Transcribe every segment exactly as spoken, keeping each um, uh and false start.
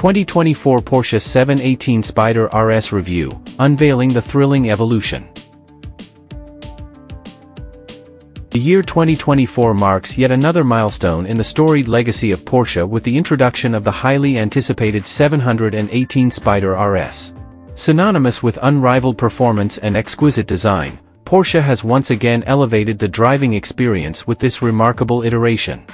twenty twenty-four Porsche seven eighteen Spyder R S review, unveiling the thrilling evolution. The year twenty twenty-four marks yet another milestone in the storied legacy of Porsche with the introduction of the highly anticipated seven eighteen Spyder R S. Synonymous with unrivaled performance and exquisite design, Porsche has once again elevated the driving experience with this remarkable iteration.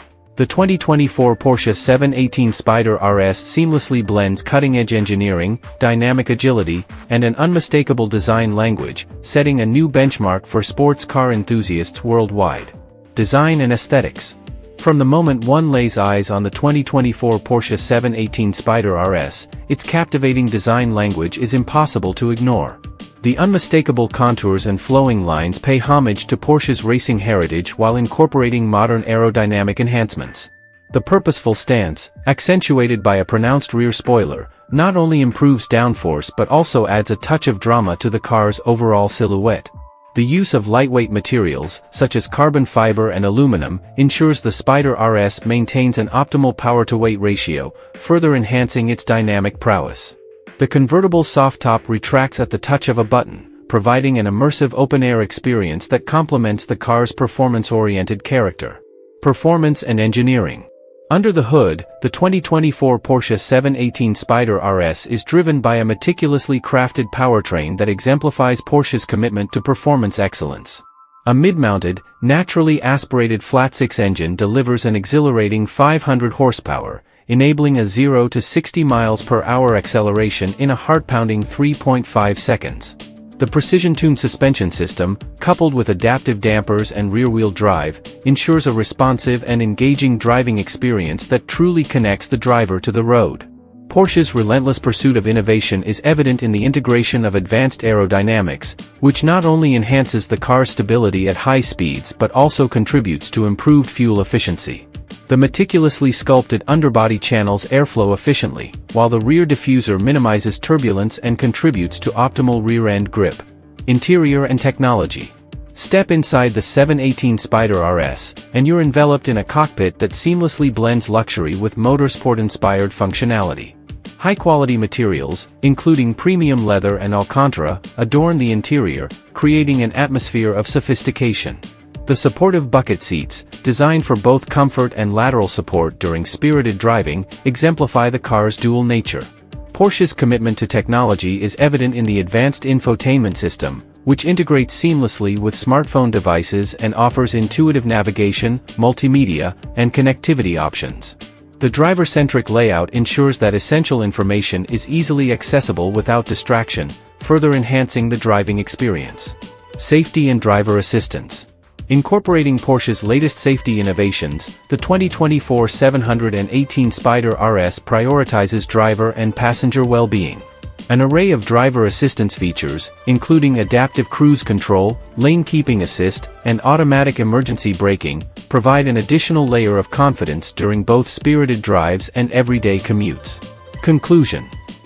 The twenty twenty-four Porsche seven eighteen Spyder R S seamlessly blends cutting-edge engineering, dynamic agility, and an unmistakable design language, setting a new benchmark for sports car enthusiasts worldwide. Design and aesthetics. From the moment one lays eyes on the twenty twenty-four Porsche seven eighteen Spyder R S, its captivating design language is impossible to ignore. The unmistakable contours and flowing lines pay homage to Porsche's racing heritage while incorporating modern aerodynamic enhancements. The purposeful stance, accentuated by a pronounced rear spoiler, not only improves downforce but also adds a touch of drama to the car's overall silhouette. The use of lightweight materials, such as carbon fiber and aluminum, ensures the Spyder R S maintains an optimal power-to-weight ratio, further enhancing its dynamic prowess. The convertible softtop retracts at the touch of a button, providing an immersive open-air experience that complements the car's performance-oriented character. Performance and engineering. Under the hood, the twenty twenty-four Porsche seven eighteen Spyder R S is driven by a meticulously crafted powertrain that exemplifies Porsche's commitment to performance excellence. A mid-mounted, naturally aspirated flat-six engine delivers an exhilarating five hundred horsepower, enabling a zero to sixty miles per hour acceleration in a heart-pounding three point five seconds. The precision-tuned suspension system, coupled with adaptive dampers and rear-wheel drive, ensures a responsive and engaging driving experience that truly connects the driver to the road. Porsche's relentless pursuit of innovation is evident in the integration of advanced aerodynamics, which not only enhances the car's stability at high speeds but also contributes to improved fuel efficiency. The meticulously sculpted underbody channels airflow efficiently, while the rear diffuser minimizes turbulence and contributes to optimal rear-end grip. Interior and technology. Step inside the seven eighteen Spyder R S, and you're enveloped in a cockpit that seamlessly blends luxury with motorsport-inspired functionality. High-quality materials, including premium leather and Alcantara, adorn the interior, creating an atmosphere of sophistication. The supportive bucket seats, designed for both comfort and lateral support during spirited driving, exemplify the car's dual nature. Porsche's commitment to technology is evident in the advanced infotainment system, which integrates seamlessly with smartphone devices and offers intuitive navigation, multimedia, and connectivity options. The driver-centric layout ensures that essential information is easily accessible without distraction, further enhancing the driving experience. Safety and driver assistance. Incorporating Porsche's latest safety innovations, the twenty twenty-four seven eighteen Spyder R S prioritizes driver and passenger well-being. An array of driver assistance features, including adaptive cruise control, lane keeping assist, and automatic emergency braking, provide an additional layer of confidence during both spirited drives and everyday commutes. Conclusion.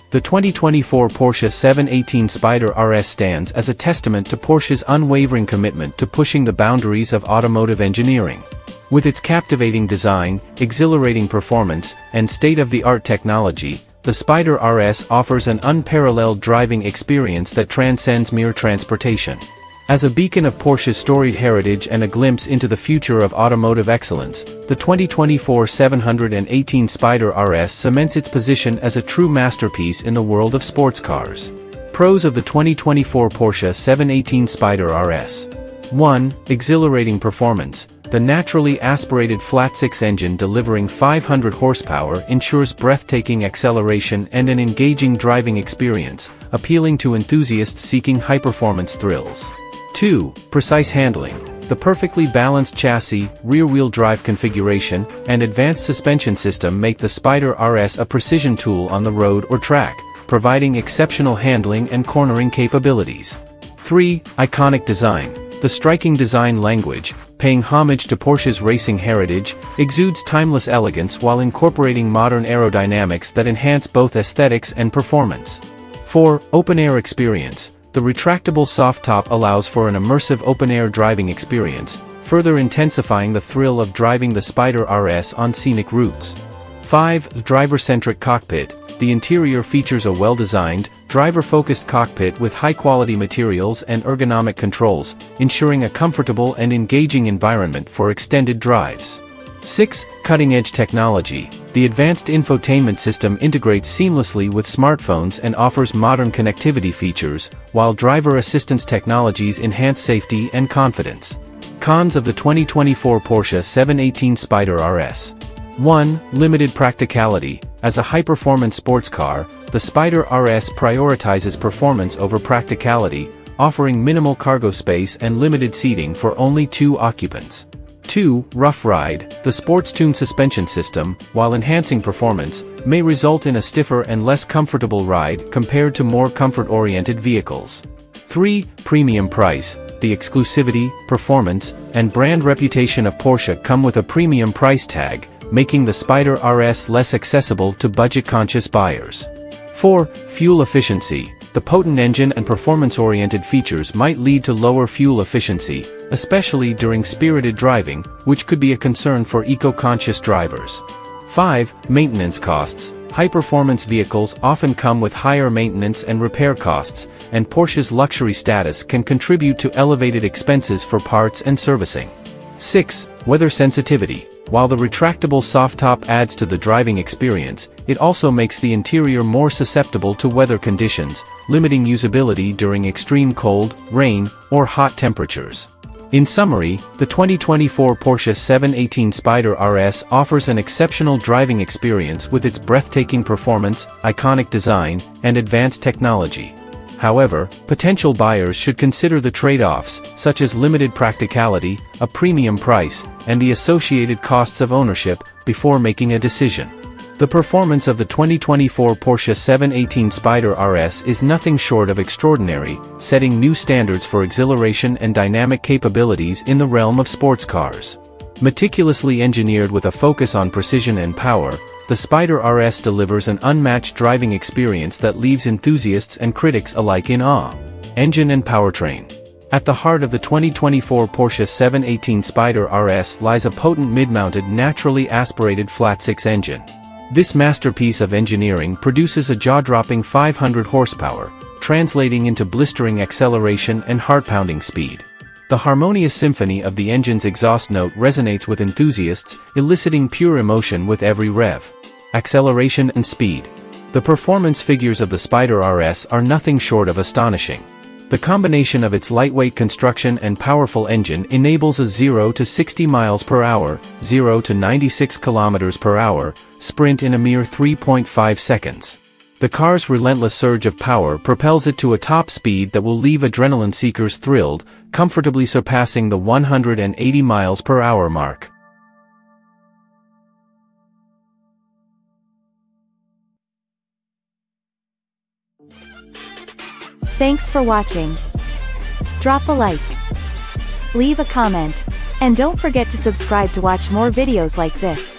The twenty twenty-four Porsche seven eighteen Spyder R S stands as a testament to Porsche's unwavering commitment to pushing the boundaries of automotive engineering. With its captivating design, exhilarating performance, and state-of-the-art technology, the Spyder R S offers an unparalleled driving experience that transcends mere transportation. As a beacon of Porsche's storied heritage and a glimpse into the future of automotive excellence, the twenty twenty-four seven eighteen Spyder R S cements its position as a true masterpiece in the world of sports cars. Pros of the twenty twenty-four Porsche seven eighteen Spyder R S. one. Exhilarating performance. The naturally aspirated flat-six engine delivering five hundred horsepower ensures breathtaking acceleration and an engaging driving experience, appealing to enthusiasts seeking high-performance thrills. two. Precise handling. The perfectly balanced chassis, rear-wheel drive configuration, and advanced suspension system make the Spyder R S a precision tool on the road or track, providing exceptional handling and cornering capabilities. three. Iconic design. The striking design language, paying homage to Porsche's racing heritage, exudes timeless elegance while incorporating modern aerodynamics that enhance both aesthetics and performance. four. Open-air experience. The retractable softtop allows for an immersive open-air driving experience, further intensifying the thrill of driving the Spyder R S on scenic routes. five. Driver-centric cockpit. the interior features a well-designed, driver-focused cockpit with high-quality materials and ergonomic controls, ensuring a comfortable and engaging environment for extended drives. six. Cutting-edge technology. The advanced infotainment system integrates seamlessly with smartphones and offers modern connectivity features, while driver assistance technologies enhance safety and confidence. Cons of the twenty twenty-four Porsche seven eighteen Spyder R S. one. Limited practicality. As a high-performance sports car, the Spyder R S prioritizes performance over practicality, offering minimal cargo space and limited seating for only two occupants. two. Rough ride. The sports-tuned suspension system, while enhancing performance, may result in a stiffer and less comfortable ride compared to more comfort-oriented vehicles. three. Premium price. The exclusivity, performance, and brand reputation of Porsche come with a premium price tag, making the Spyder R S less accessible to budget-conscious buyers. four. Fuel efficiency. The potent engine and performance-oriented features might lead to lower fuel efficiency, especially during spirited driving, which could be a concern for eco-conscious drivers. five. Maintenance costs. High-performance vehicles often come with higher maintenance and repair costs, and Porsche's luxury status can contribute to elevated expenses for parts and servicing. six. Weather sensitivity. While the retractable softtop adds to the driving experience, it also makes the interior more susceptible to weather conditions, limiting usability during extreme cold, rain, or hot temperatures. In summary, the twenty twenty-four Porsche seven eighteen Spyder R S offers an exceptional driving experience with its breathtaking performance, iconic design, and advanced technology. However, potential buyers should consider the trade-offs, such as limited practicality, a premium price, and the associated costs of ownership, before making a decision. The performance of the twenty twenty-four Porsche seven eighteen Spyder R S is nothing short of extraordinary, setting new standards for exhilaration and dynamic capabilities in the realm of sports cars. Meticulously engineered with a focus on precision and power, the Spyder R S delivers an unmatched driving experience that leaves enthusiasts and critics alike in awe. Engine and powertrain. At the heart of the twenty twenty-four Porsche seven eighteen Spyder R S lies a potent mid-mounted naturally aspirated flat-six engine. This masterpiece of engineering produces a jaw-dropping five hundred horsepower, translating into blistering acceleration and heart-pounding speed. The harmonious symphony of the engine's exhaust note resonates with enthusiasts, eliciting pure emotion with every rev. Acceleration and speed. The performance figures of the Spyder R S are nothing short of astonishing. The combination of its lightweight construction and powerful engine enables a zero to sixty miles per hour, zero to ninety-six kilometers per hour, sprint in a mere three point five seconds. The car's relentless surge of power propels it to a top speed that will leave adrenaline seekers thrilled, comfortably surpassing the one hundred eighty miles per hour mark. Thanks for watching. Drop a like, leave a comment, and don't forget to subscribe to watch more videos like this.